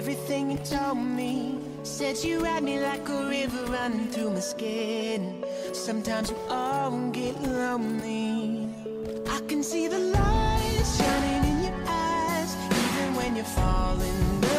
Everything you told me, said you had me like a river running through my skin. Sometimes we all get lonely. I can see the light shining in your eyes, even when you're falling.